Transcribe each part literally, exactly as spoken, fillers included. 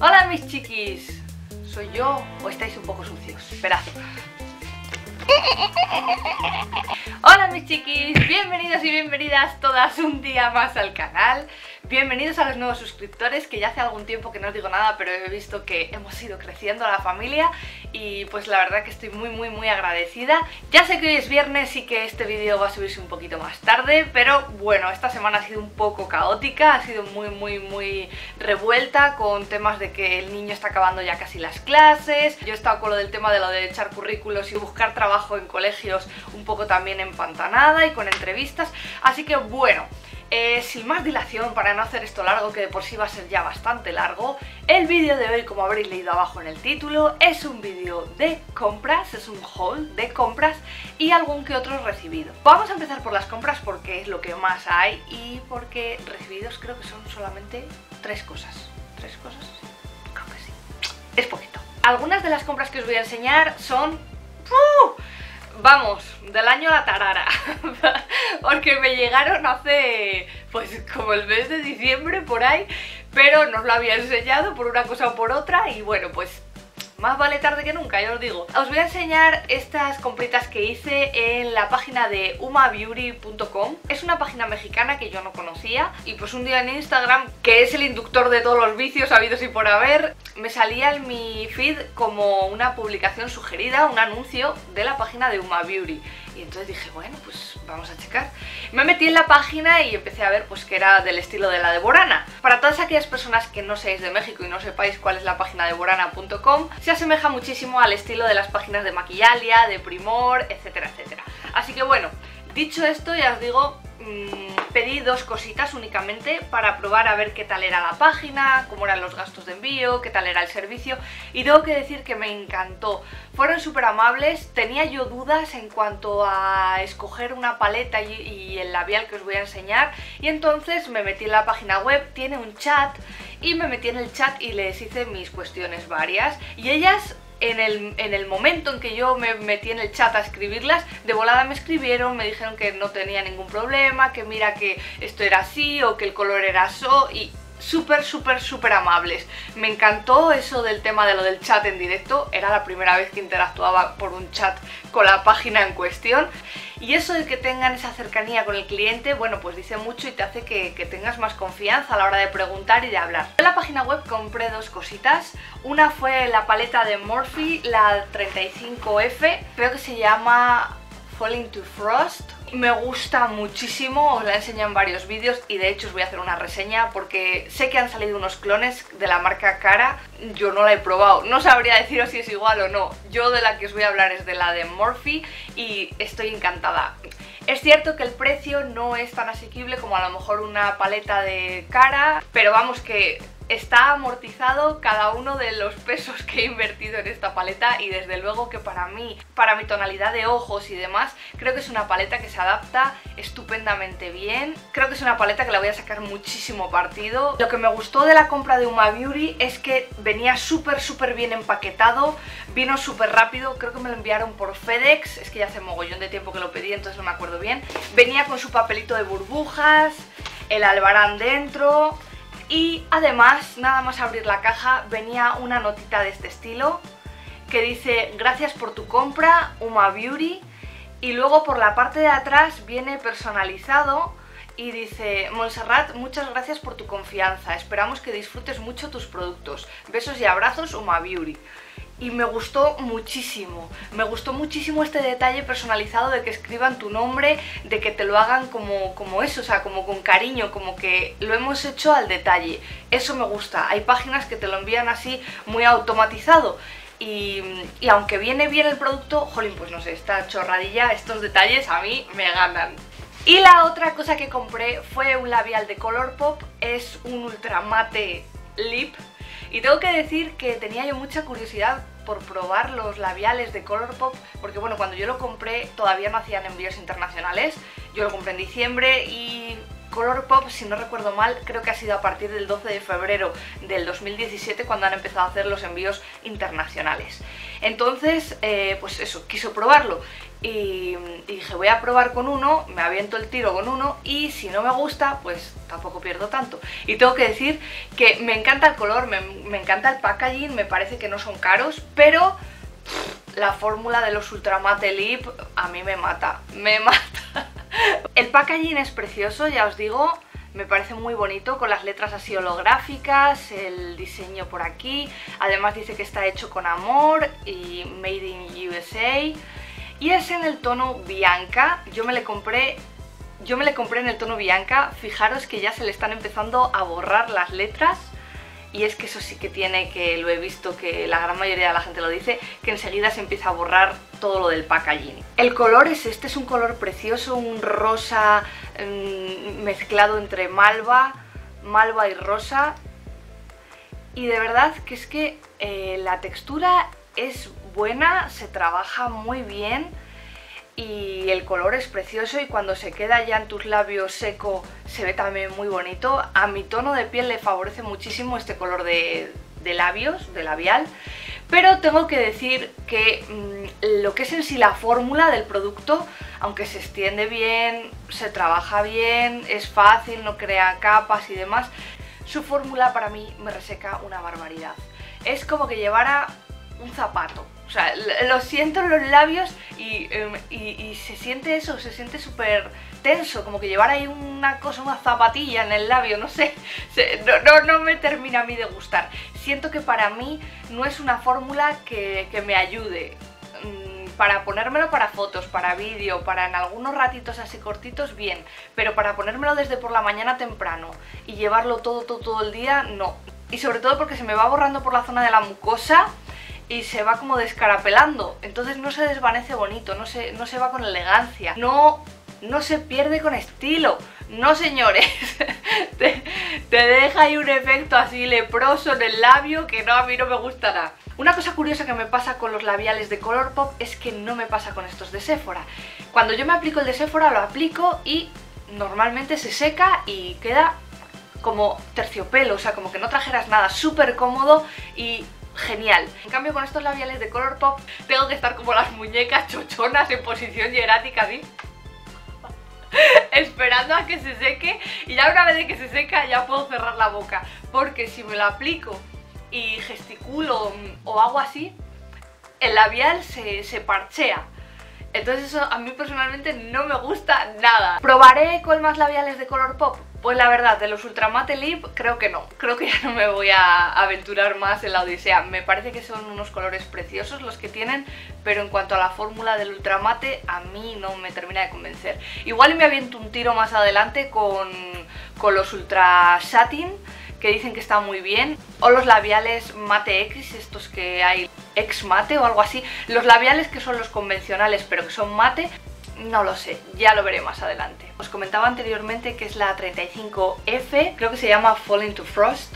Hola mis chiquis, ¿soy yo o estáis un poco sucios? Esperad. Hola mis chiquis, bienvenidos y bienvenidas todas un día más al canal. Bienvenidos a los nuevos suscriptores, que ya hace algún tiempo que no os digo nada, pero he visto que hemos ido creciendo la familia y pues la verdad que estoy muy muy muy agradecida. Ya sé que hoy es viernes y que este vídeo va a subirse un poquito más tarde, pero bueno, esta semana ha sido un poco caótica, ha sido muy muy muy revuelta con temas de que el niño está acabando ya casi las clases. Yo he estado con lo del tema de lo de echar currículos y buscar trabajo en colegios un poco también empantanada y con entrevistas, así que bueno. Eh, sin más dilación, para no hacer esto largo, que de por sí va a ser ya bastante largo, el vídeo de hoy, como habréis leído abajo en el título, es un vídeo de compras, es un haul de compras y algún que otro recibido. Vamos a empezar por las compras porque es lo que más hay y porque recibidos creo que son solamente tres cosas. ¿Tres cosas? Sí, creo que sí. Es poquito. Algunas de las compras que os voy a enseñar son... ¡Uh! Vamos, del año la tarara, porque me llegaron hace, pues como el mes de diciembre por ahí, pero no os lo había enseñado por una cosa o por otra y bueno, pues más vale tarde que nunca, ya os digo. Os voy a enseñar estas compritas que hice en la página de uma beauty punto com. Es una página mexicana que yo no conocía y pues un día en Instagram, que es el inductor de todos los vicios habidos y por haber, me salía en mi feed como una publicación sugerida, un anuncio de la página de Uma Beauty. Y entonces dije, bueno, pues vamos a checar. Me metí en la página y empecé a ver pues que era del estilo de la de Borana. Para todas aquellas personas que no seáis de México y no sepáis cuál es la página de borana punto com, se asemeja muchísimo al estilo de las páginas de Maquillalia, de Primor, etcétera, etcétera. Así que bueno, dicho esto, ya os digo... Pedí dos cositas únicamente para probar a ver qué tal era la página, cómo eran los gastos de envío, qué tal era el servicio, y tengo que decir que me encantó. Fueron súper amables. Tenía yo dudas en cuanto a escoger una paleta y, y el labial que os voy a enseñar, y entonces me metí en la página web, tiene un chat, y me metí en el chat y les hice mis cuestiones varias, y ellas... En el, en el momento en que yo me metí en el chat a escribirlas, de volada me escribieron, me dijeron que no tenía ningún problema, que mira que esto era así o que el color era eso, y súper, súper, súper amables. Me encantó eso del tema de lo del chat en directo, era la primera vez que interactuaba por un chat con la página en cuestión. Y eso de que tengan esa cercanía con el cliente, bueno, pues dice mucho y te hace que, que tengas más confianza a la hora de preguntar y de hablar. En la página web compré dos cositas. Una fue la paleta de Morphe, la treinta y cinco F, creo que se llama Fall into Frost. Me gusta muchísimo, os la enseño en varios vídeos y de hecho os voy a hacer una reseña porque sé que han salido unos clones de la marca Cara. Yo no la he probado, no sabría deciros si es igual o no. Yo de la que os voy a hablar es de la de Morphe y estoy encantada. Es cierto que el precio no es tan asequible como a lo mejor una paleta de Cara, pero vamos que... está amortizado cada uno de los pesos que he invertido en esta paleta y desde luego que para mí, para mi tonalidad de ojos y demás, creo que es una paleta que se adapta estupendamente bien. Creo que es una paleta que la voy a sacar muchísimo partido. Lo que me gustó de la compra de Uma Beauty es que venía súper súper bien empaquetado, vino súper rápido, creo que me lo enviaron por FedEx, es que ya hace mogollón de tiempo que lo pedí, entonces no me acuerdo bien. Venía con su papelito de burbujas, el albarán dentro... Y además, nada más abrir la caja, venía una notita de este estilo que dice: gracias por tu compra, Uma Beauty. Y luego por la parte de atrás viene personalizado y dice: Montserrat, muchas gracias por tu confianza, esperamos que disfrutes mucho tus productos. Besos y abrazos, Uma Beauty. Y me gustó muchísimo, me gustó muchísimo este detalle personalizado de que escriban tu nombre, de que te lo hagan como, como eso, o sea, como con cariño, como que lo hemos hecho al detalle. Eso me gusta, hay páginas que te lo envían así muy automatizado y, y aunque viene bien el producto, jolín, pues no sé, esta chorradilla, estos detalles a mí me ganan. Y la otra cosa que compré fue un labial de ColourPop, es un ultramate lip. Y tengo que decir que tenía yo mucha curiosidad por probar los labiales de ColourPop, porque bueno, cuando yo lo compré todavía no hacían envíos internacionales, yo lo compré en diciembre y ColourPop, si no recuerdo mal, creo que ha sido a partir del doce de febrero del dos mil diecisiete cuando han empezado a hacer los envíos internacionales. Entonces, eh, pues eso, quiso probarlo y, y dije, voy a probar con uno, me aviento el tiro con uno y si no me gusta, pues tampoco pierdo tanto. Y tengo que decir que me encanta el color, me, me encanta el packaging, me parece que no son caros, pero pff, la fórmula de los Ultramate Lip a mí me mata, me mata. El packaging es precioso, ya os digo, me parece muy bonito, con las letras así holográficas, el diseño por aquí. Además dice que está hecho con amor y made in U S A. Y es en el tono Bianca, yo me le compré, yo me le compré en el tono Bianca. Fijaros que ya se le están empezando a borrar las letras. Y es que eso sí que tiene, que lo he visto que la gran mayoría de la gente lo dice, que enseguida se empieza a borrar todo lo del packaging. El color es este, es un color precioso, un rosa mmm, mezclado entre malva, malva y rosa. Y de verdad que es que eh, la textura es buena, se trabaja muy bien y el color es precioso, y cuando se queda ya en tus labios seco se ve también muy bonito. A mi tono de piel le favorece muchísimo este color de, de labios, de labial, pero tengo que decir que mmm, lo que es en sí la fórmula del producto, aunque se extiende bien, se trabaja bien, es fácil, no crea capas y demás, su fórmula para mí me reseca una barbaridad. Es como que llevara un zapato. O sea, lo siento en los labios y, y, y se siente eso, se siente súper tenso, como que llevar ahí una cosa, una zapatilla en el labio, no sé, se, no, no, no me termina a mí de gustar. Siento que para mí no es una fórmula que, que me ayude para ponérmelo para fotos, para vídeo, para en algunos ratitos así cortitos, bien, pero para ponérmelo desde por la mañana temprano y llevarlo todo, todo, todo el día, no. Y sobre todo porque se me va borrando por la zona de la mucosa y se va como descarapelando, entonces no se desvanece bonito, no se, no se va con elegancia, no, no se pierde con estilo, no señores. te, te deja ahí un efecto así leproso en el labio que no, a mí no me gustará. Una cosa curiosa que me pasa con los labiales de ColourPop es que no me pasa con estos de Sephora. Cuando yo me aplico el de Sephora lo aplico y normalmente se seca y queda como terciopelo, o sea, como que no trajeras nada, súper cómodo y genial. En cambio con estos labiales de ColourPop tengo que estar como las muñecas chochonas en posición hierática así esperando a que se seque, y ya una vez de que se seca ya puedo cerrar la boca, porque si me lo aplico y gesticulo o hago así, el labial se, se parchea. Entonces eso a mí personalmente no me gusta nada. ¿Probaré con más labiales de ColourPop? Pues la verdad, de los Ultramate Lip creo que no, creo que ya no me voy a aventurar más en la odisea. Me parece que son unos colores preciosos los que tienen, pero en cuanto a la fórmula del Ultramate a mí no me termina de convencer. Igual me aviento un tiro más adelante con, con los Ultra Satin, que dicen que están muy bien, o los labiales Mate X, estos que hay, Ex Mate o algo así, los labiales que son los convencionales pero que son mate. No lo sé, ya lo veré más adelante. Os comentaba anteriormente que es la treinta y cinco F, creo que se llama Fall into Frost,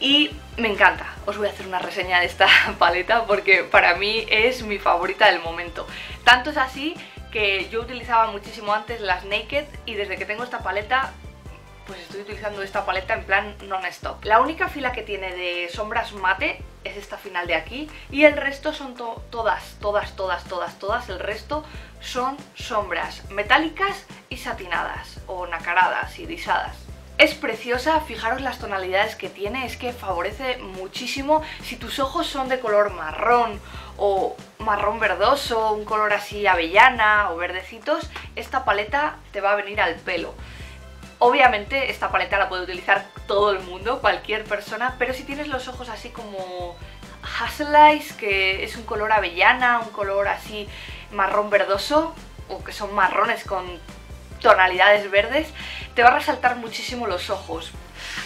y me encanta. Os voy a hacer una reseña de esta paleta porque para mí es mi favorita del momento. Tanto es así que yo utilizaba muchísimo antes las Naked y desde que tengo esta paleta, pues estoy utilizando esta paleta en plan non-stop. La única fila que tiene de sombras mate es esta final de aquí, y el resto son to todas, todas, todas, todas, todas, el resto son sombras metálicas y satinadas, o nacaradas, irisadas. Es preciosa, fijaros las tonalidades que tiene, es que favorece muchísimo. Si tus ojos son de color marrón o marrón verdoso, un color así avellana o verdecitos, esta paleta te va a venir al pelo. Obviamente esta paleta la puede utilizar todo el mundo, cualquier persona, pero si tienes los ojos así como hazel eyes, que es un color avellana, un color así marrón verdoso, o que son marrones con tonalidades verdes, te va a resaltar muchísimo los ojos.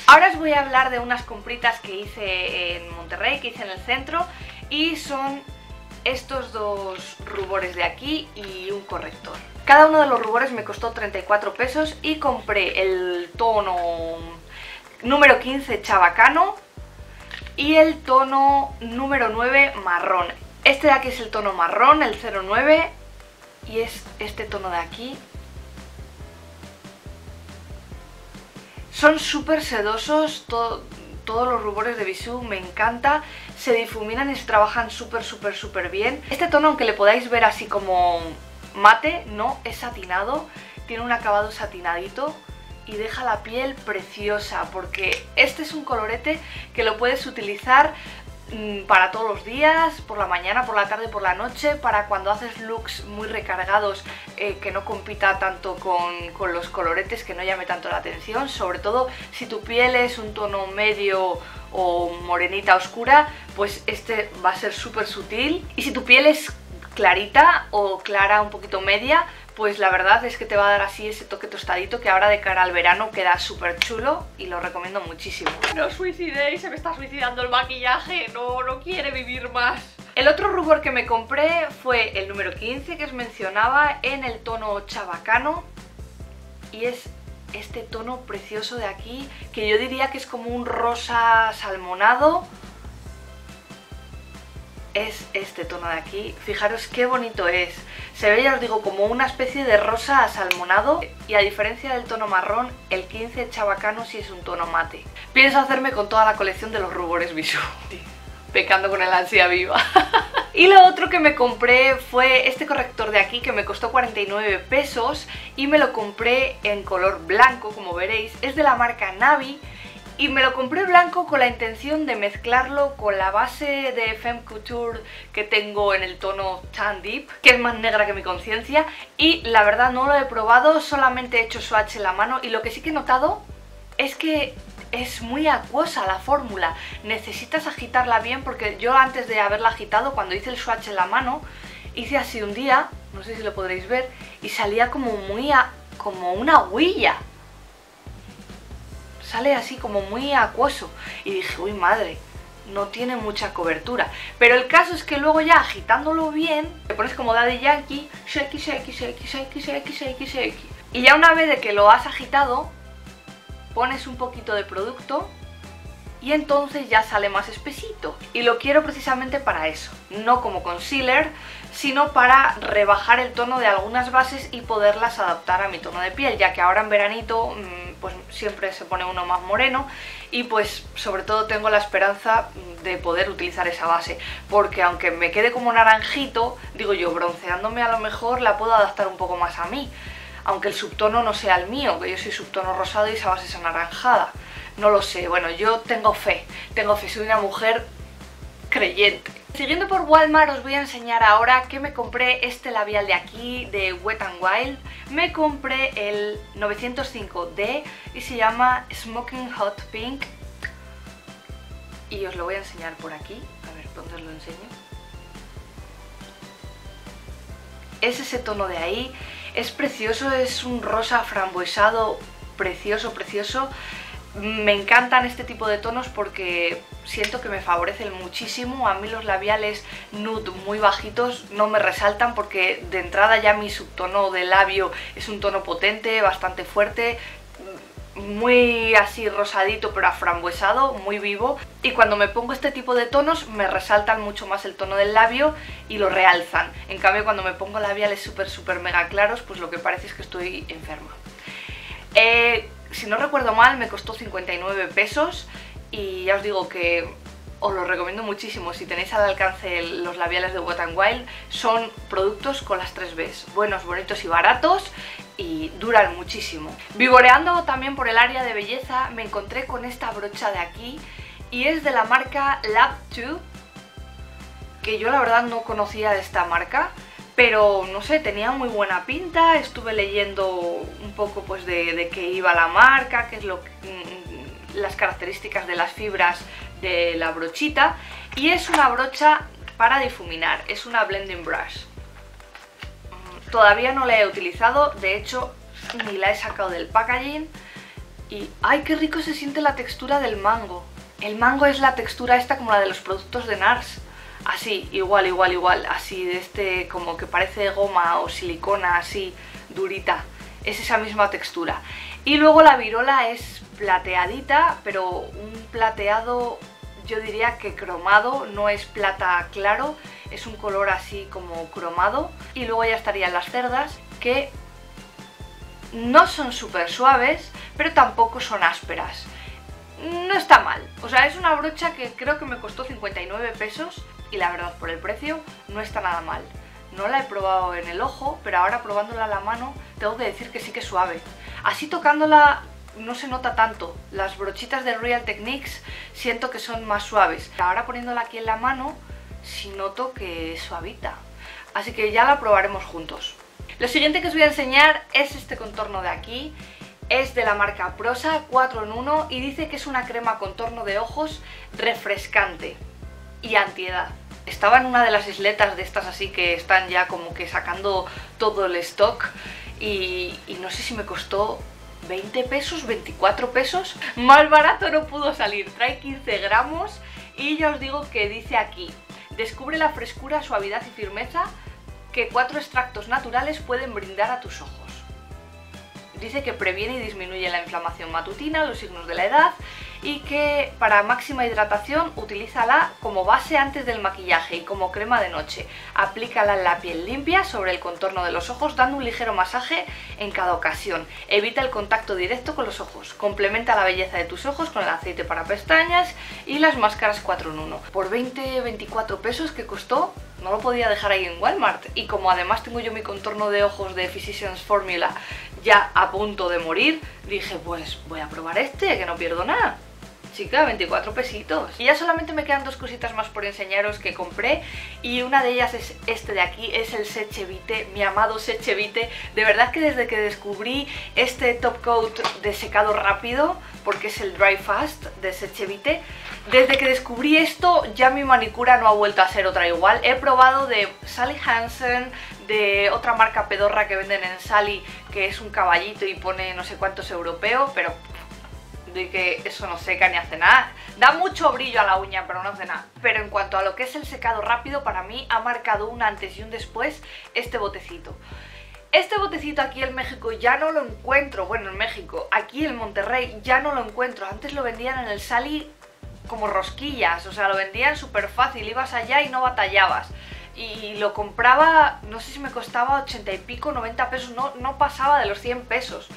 Ahora os voy a hablar de unas compritas que hice en Monterrey, que hice en el centro, y son estos dos rubores de aquí y un corrector. Cada uno de los rubores me costó treinta y cuatro pesos y compré el tono número quince chabacano y el tono número nueve marrón. Este de aquí es el tono marrón, el cero nueve, y es este tono de aquí. Son súper sedosos, todo, todos los rubores de Bisú, me encanta. Se difuminan y se trabajan súper, súper, súper bien. Este tono, aunque le podáis ver así como mate, no es satinado, tiene un acabado satinadito y deja la piel preciosa, porque este es un colorete que lo puedes utilizar para todos los días, por la mañana, por la tarde, por la noche, para cuando haces looks muy recargados, eh, que no compita tanto con, con los coloretes, que no llame tanto la atención, sobre todo si tu piel es un tono medio o morenita oscura, pues este va a ser súper sutil, y si tu piel es clarita o clara un poquito media, pues la verdad es que te va a dar así ese toque tostadito que ahora de cara al verano queda súper chulo y lo recomiendo muchísimo. No os suicidéis, se me está suicidando el maquillaje, no, no quiere vivir más. El otro rubor que me compré fue el número quince que os mencionaba, en el tono chabacano, y es este tono precioso de aquí, que yo diría que es como un rosa salmonado. Es este tono de aquí, fijaros qué bonito es. Se ve, ya os digo, como una especie de rosa asalmonado, y a diferencia del tono marrón, el quince chabacano sí es un tono mate. Pienso hacerme con toda la colección de los rubores Bisú, sí, pecando con el ansia viva. Y lo otro que me compré fue este corrector de aquí, que me costó cuarenta y nueve pesos y me lo compré en color blanco, como veréis. Es de la marca Navi. Y me lo compré blanco con la intención de mezclarlo con la base de Femme Couture que tengo en el tono Tan Deep, que es más negra que mi conciencia, y la verdad no lo he probado, solamente he hecho swatch en la mano, y lo que sí que he notado es que es muy acuosa la fórmula, necesitas agitarla bien, porque yo antes de haberla agitado, cuando hice el swatch en la mano, hice así un día, no sé si lo podréis ver, y salía como muy a, como una huilla. Sale así como muy acuoso y dije, uy madre, no tiene mucha cobertura, pero el caso es que luego ya agitándolo bien, te pones como Daddy Yankee, shakey, shakey, shakey, shakey, shakey, shakey, shakey, y ya una vez de que lo has agitado, pones un poquito de producto y entonces ya sale más espesito, y lo quiero precisamente para eso, no como concealer, sino para rebajar el tono de algunas bases y poderlas adaptar a mi tono de piel, ya que ahora en veranito pues siempre se pone uno más moreno, y pues sobre todo tengo la esperanza de poder utilizar esa base, porque aunque me quede como naranjito, digo yo, bronceándome a lo mejor la puedo adaptar un poco más a mí, aunque el subtono no sea el mío, que yo soy subtono rosado y esa base es anaranjada, no lo sé, bueno, yo tengo fe, tengo fe, soy una mujer creyente. Siguiendo por Walmart, os voy a enseñar ahora que me compré este labial de aquí, de Wet n Wild. Me compré el novecientos cinco D y se llama Smoking Hot Pink. Y os lo voy a enseñar por aquí, a ver, ¿dónde os lo enseño? Es ese tono de ahí, es precioso, es un rosa frambuesado precioso, precioso. Me encantan este tipo de tonos porque siento que me favorecen muchísimo. A mí los labiales nude muy bajitos no me resaltan, porque de entrada ya mi subtono de labio es un tono potente, bastante fuerte, muy así rosadito pero aframbuesado, muy vivo, y cuando me pongo este tipo de tonos me resaltan mucho más el tono del labio y lo realzan. En cambio, cuando me pongo labiales súper súper mega claros, pues lo que parece es que estoy enferma. Eh... Si no recuerdo mal, me costó cincuenta y nueve pesos y ya os digo que os lo recomiendo muchísimo. Si tenéis al alcance los labiales de Wet n Wild, son productos con las tres Bs, buenos, bonitos y baratos, y duran muchísimo. Vivoreando también por el área de belleza, me encontré con esta brocha de aquí, y es de la marca Lab dos, que yo la verdad no conocía de esta marca, pero no sé, tenía muy buena pinta. Estuve leyendo un poco pues de, de qué iba la marca, qué es lo que, las características de las fibras de la brochita, y es una brocha para difuminar, es una blending brush. Todavía no la he utilizado, de hecho ni la he sacado del packaging, y ¡ay, qué rico se siente la textura del mango! El mango es la textura esta como la de los productos de Nars. Así, igual, igual, igual, así de este, como que parece goma o silicona, así, durita. Es esa misma textura. Y luego la virola es plateadita, pero un plateado, yo diría que cromado, no es plata claro, es un color así como cromado. Y luego ya estarían las cerdas, que no son súper suaves, pero tampoco son ásperas. No está mal, o sea, es una brocha que creo que me costó cincuenta y nueve pesos, y la verdad por el precio no está nada mal. No la he probado en el ojo, pero ahora probándola a la mano tengo que decir que sí que es suave. Así tocándola no se nota tanto. Las brochitas de Royal Techniques siento que son más suaves. Ahora poniéndola aquí en la mano sí noto que es suavita. Así que ya la probaremos juntos. Lo siguiente que os voy a enseñar es este contorno de aquí. Es de la marca Prosa, cuatro en uno, y dice que es una crema contorno de ojos refrescante y antiedad. Estaba en una de las isletas de estas así que están ya como que sacando todo el stock y, y no sé si me costó veinte pesos, veinticuatro pesos. Más barato no pudo salir, trae quince gramos y ya os digo que dice aquí: descubre la frescura, suavidad y firmeza que cuatro extractos naturales pueden brindar a tus ojos. Dice que previene y disminuye la inflamación matutina, los signos de la edad, y que para máxima hidratación utilízala como base antes del maquillaje y como crema de noche. Aplícala en la piel limpia sobre el contorno de los ojos dando un ligero masaje en cada ocasión. Evita el contacto directo con los ojos. Complementa la belleza de tus ojos con el aceite para pestañas y las máscaras cuatro en uno. Por veinte, veinticuatro pesos que costó, no lo podía dejar ahí en Walmart. Y como además tengo yo mi contorno de ojos de Physicians Formula ya a punto de morir, dije pues voy a probar este, que no pierdo nada. Chica, veinticuatro pesitos. Y ya solamente me quedan dos cositas más por enseñaros que compré, y una de ellas es este de aquí, es el Seche Vite, mi amado Seche Vite. De verdad que desde que descubrí este top coat de secado rápido, porque es el Dry Fast de Seche Vite, desde que descubrí esto ya mi manicura no ha vuelto a ser otra igual. He probado de Sally Hansen, de otra marca pedorra que venden en Sally, que es un caballito y pone no sé cuántos europeos, pero de que eso no seca ni hace nada. Da mucho brillo a la uña pero no hace nada. Pero en cuanto a lo que es el secado rápido, para mí ha marcado un antes y un después este botecito. Este botecito aquí en México ya no lo encuentro. Bueno, en México, aquí en Monterrey ya no lo encuentro. Antes lo vendían en el Sally como rosquillas, o sea, lo vendían súper fácil, ibas allá y no batallabas. Y lo compraba, no sé si me costaba ochenta y pico, noventa pesos, no, no pasaba de los cien pesos.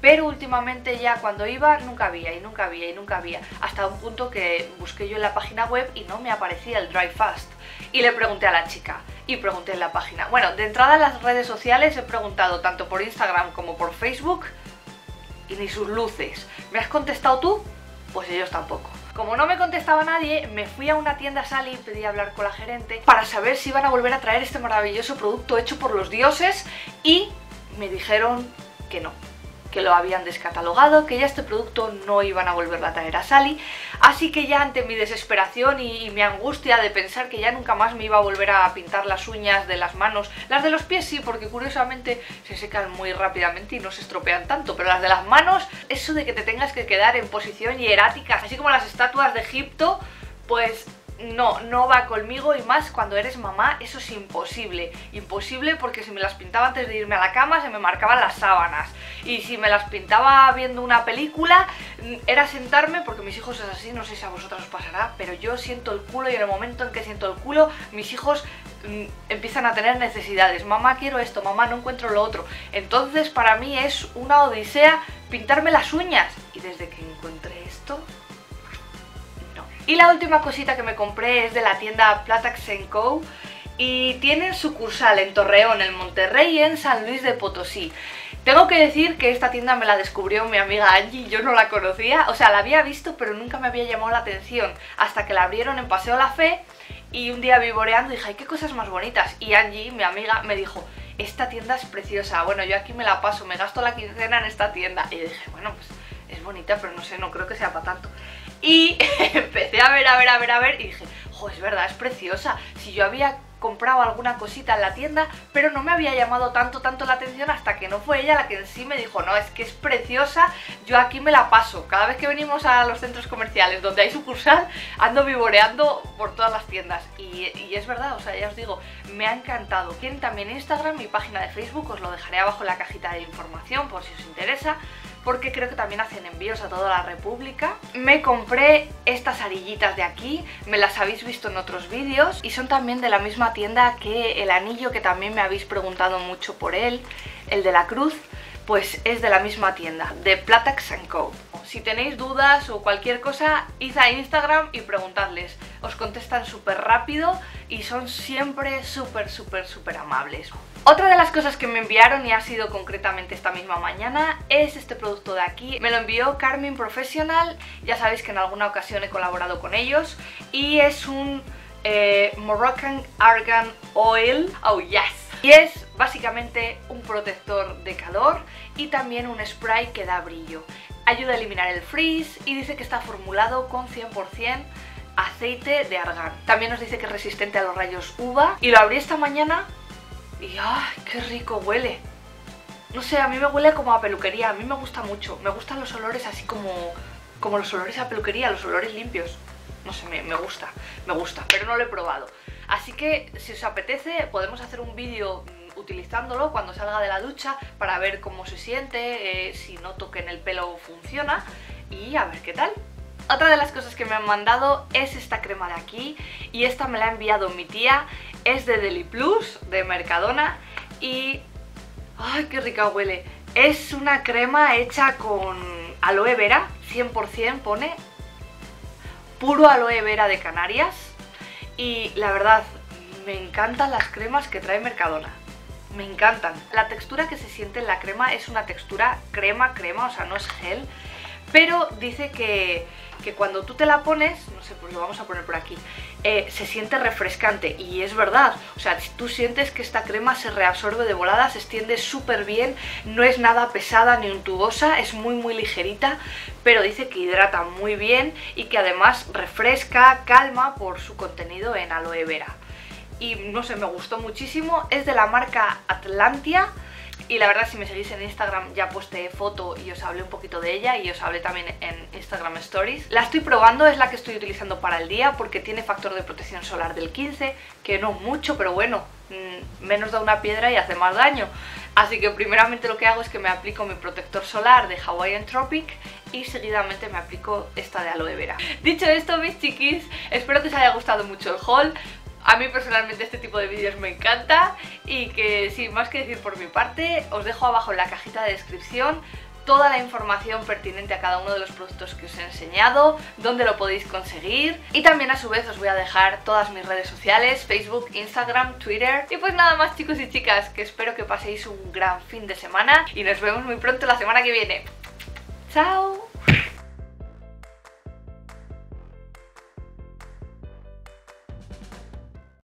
Pero últimamente ya cuando iba nunca había y nunca había y nunca había. Hasta un punto que busqué yo en la página web y no me aparecía el Dry Fast. Y le pregunté a la chica y pregunté en la página. Bueno, de entrada en las redes sociales he preguntado tanto por Instagram como por Facebook y ni sus luces. ¿Me has contestado tú? Pues ellos tampoco. Como no me contestaba nadie, me fui a una tienda Sally y pedí hablar con la gerente para saber si iban a volver a traer este maravilloso producto hecho por los dioses, y me dijeron que no, que lo habían descatalogado, que ya este producto no iban a volverla a traer a Sally. Así que ya ante mi desesperación y, y mi angustia de pensar que ya nunca más me iba a volver a pintar las uñas de las manos, las de los pies sí, porque curiosamente se secan muy rápidamente y no se estropean tanto, pero las de las manos, eso de que te tengas que quedar en posición hierática, así como las estatuas de Egipto, pues no, no va conmigo, y más cuando eres mamá, eso es imposible. Imposible porque si me las pintaba antes de irme a la cama se me marcaban las sábanas, y si me las pintaba viendo una película era sentarme, porque mis hijos es así, no sé si a vosotros os pasará, pero yo siento el culo, y en el momento en que siento el culo mis hijos mmm, empiezan a tener necesidades. Mamá, quiero esto, mamá, no encuentro lo otro. Entonces para mí es una odisea pintarme las uñas, y desde que encontré esto... Y la última cosita que me compré es de la tienda Platax Co y tienen sucursal en Torreón, en Monterrey y en San Luis de Potosí. Tengo que decir que esta tienda me la descubrió mi amiga Angie, yo no la conocía, o sea, la había visto pero nunca me había llamado la atención hasta que la abrieron en Paseo la Fe, y un día vivoreando dije, ay, qué cosas más bonitas, y Angie, mi amiga, me dijo, esta tienda es preciosa, bueno, yo aquí me la paso, me gasto la quincena en esta tienda, y dije, bueno, pues es bonita, pero no sé, no creo que sea para tanto. Y empecé a ver, a ver, a ver, a ver, y dije, jo, es verdad, es preciosa. Si yo había comprado alguna cosita en la tienda, pero no me había llamado tanto, tanto la atención, hasta que no fue ella la que en sí me dijo, no, es que es preciosa, yo aquí me la paso. Cada vez que venimos a los centros comerciales donde hay sucursal, ando vivoreando por todas las tiendas. Y, y es verdad, o sea, ya os digo, me ha encantado. Tienen también Instagram, mi página de Facebook, os lo dejaré abajo en la cajita de información por si os interesa, porque creo que también hacen envíos a toda la república. Me compré estas arillitas de aquí, me las habéis visto en otros vídeos, y son también de la misma tienda que el anillo, que también me habéis preguntado mucho por él, el de la cruz, pues es de la misma tienda, de Platax Co. si tenéis dudas o cualquier cosa, id a Instagram y preguntadles. Os contestan súper rápido y son siempre súper, súper, súper amables. Otra de las cosas que me enviaron, y ha sido concretamente esta misma mañana, es este producto de aquí. Me lo envió Carmen Professional, ya sabéis que en alguna ocasión he colaborado con ellos, y es un eh, Moroccan Argan Oil, oh yes, y es básicamente un protector de calor y también un spray que da brillo. Ayuda a eliminar el frizz y dice que está formulado con cien por cien aceite de argán. También nos dice que es resistente a los rayos U V A, y lo abrí esta mañana. Y ¡ay, qué rico huele! No sé, a mí me huele como a peluquería, a mí me gusta mucho. Me gustan los olores así como, como los olores a peluquería, los olores limpios. No sé, me, me gusta, me gusta, pero no lo he probado. Así que si os apetece podemos hacer un vídeo utilizándolo cuando salga de la ducha para ver cómo se siente, eh, si noto que en el pelo funciona y a ver qué tal. Otra de las cosas que me han mandado es esta crema de aquí, y esta me la ha enviado mi tía, es de Deli Plus, de Mercadona, y ¡ay, qué rica huele! Es una crema hecha con aloe vera, cien por cien pone, puro aloe vera de Canarias, y la verdad, me encantan las cremas que trae Mercadona. Me encantan. La textura que se siente en la crema es una textura crema, crema, o sea, no es gel, pero dice que, que cuando tú te la pones, no sé, pues lo vamos a poner por aquí, eh, se siente refrescante, y es verdad. O sea, tú sientes que esta crema se reabsorbe de volada, se extiende súper bien, no es nada pesada ni untuosa, es muy muy ligerita, pero dice que hidrata muy bien y que además refresca, calma por su contenido en aloe vera. Y no sé, me gustó muchísimo, es de la marca Atlantia. Y la verdad, si me seguís en Instagram ya posté foto y os hablé un poquito de ella, y os hablé también en Instagram Stories. La estoy probando, es la que estoy utilizando para el día porque tiene factor de protección solar del quince, que no mucho, pero bueno, mmm, menos da una piedra y hace más daño. Así que primeramente lo que hago es que me aplico mi protector solar de Hawaiian Tropic y seguidamente me aplico esta de aloe vera. Dicho esto, mis chiquis, espero que os haya gustado mucho el haul. A mí personalmente este tipo de vídeos me encanta, y que sin más que decir por mi parte, os dejo abajo en la cajita de descripción toda la información pertinente a cada uno de los productos que os he enseñado, dónde lo podéis conseguir, y también a su vez os voy a dejar todas mis redes sociales, Facebook, Instagram, Twitter. Y pues nada más, chicos y chicas, que espero que paséis un gran fin de semana y nos vemos muy pronto la semana que viene. ¡Chao!